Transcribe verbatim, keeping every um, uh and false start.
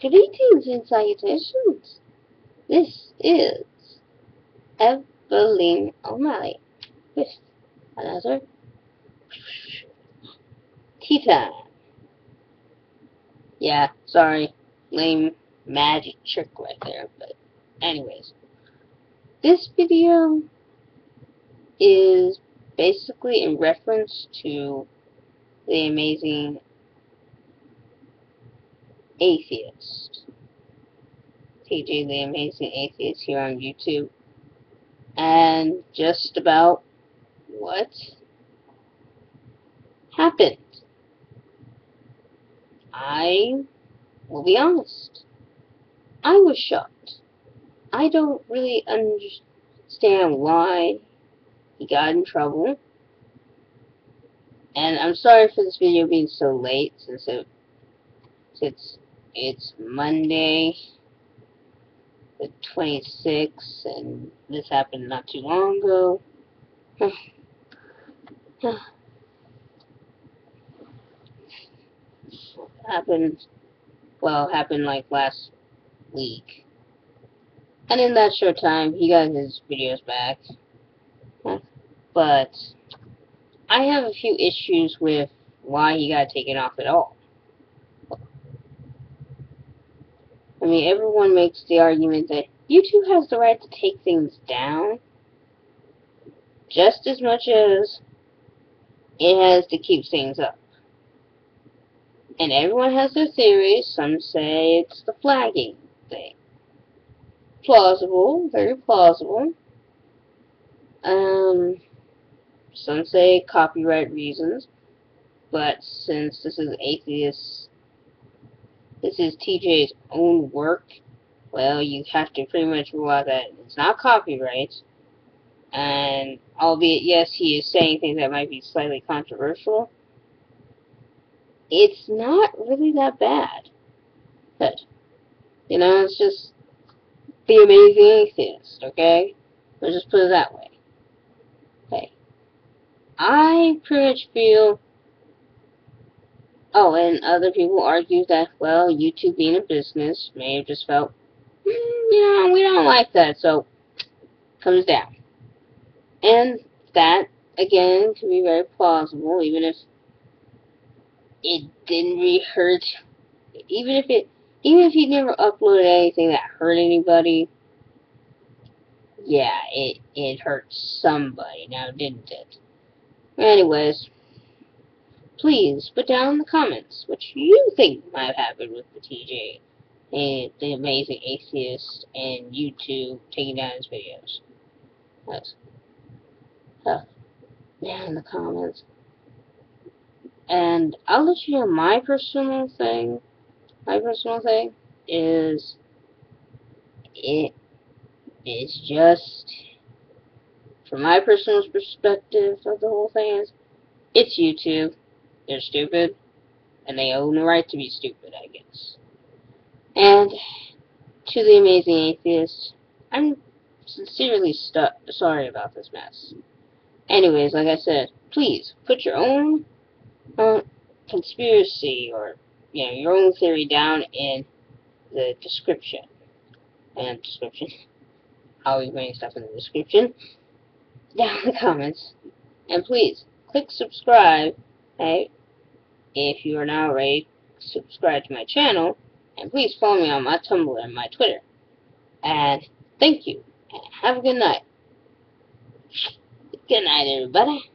Greetings and salutations. This is Evelyn O'Malley with another Tea Time. Yeah, sorry, lame magic trick right there, but anyways. This video is basically in reference to The Amazing Atheist. T J, The Amazing Atheist, here on YouTube. And just about what happened. I will be honest. I was shocked. I don't really understand why he got in trouble. And I'm sorry for this video being so late, since it, since it's Monday the twenty-sixth, and this happened not too long ago. happened, well, happened like last week. And in that short time, he got his videos back. But I have a few issues with why he got taken off at all. I mean, everyone makes the argument that YouTube has the right to take things down just as much as it has to keep things up. And everyone has their theories. Some say it's the flagging thing. Plausible, very plausible. Um, some say copyright reasons, but since this is atheist, this is T J's own work, well, you have to pretty much rule out that it's not copyright. And albeit, yes, he is saying things that might be slightly controversial, it's not really that bad. But, you know, it's just The Amazing Atheist, okay? Let's just put it that way. Okay. I pretty much feel... Oh, and other people argue that, well, YouTube being a business may have just felt, mm, you know, we don't like that, so comes down. And that, again, can be very plausible, even if it didn't really hurt, even if it, even if he never uploaded anything that hurt anybody, yeah, it, it hurt somebody, now didn't it? Anyways. Please put down in the comments what you think might have happened with the T J and The Amazing Atheist and YouTube taking down his videos. That's uh, down in the comments. And I'll let you know my personal thing. My personal thing is it is just, from my personal perspective of the whole thing, is it's YouTube. They're stupid, and they own the right to be stupid, I guess. And to The Amazing Atheist, I'm sincerely sorry about this mess. Anyways, like I said, please put your own uh, conspiracy or, you know, your own theory down in the description. And description. Always putting stuff in the description. Down in the comments. And please, click subscribe. Hey, if you are not already, subscribe to my channel, and please follow me on my Tumblr and my Twitter. And thank you, and have a good night. Good night, everybody.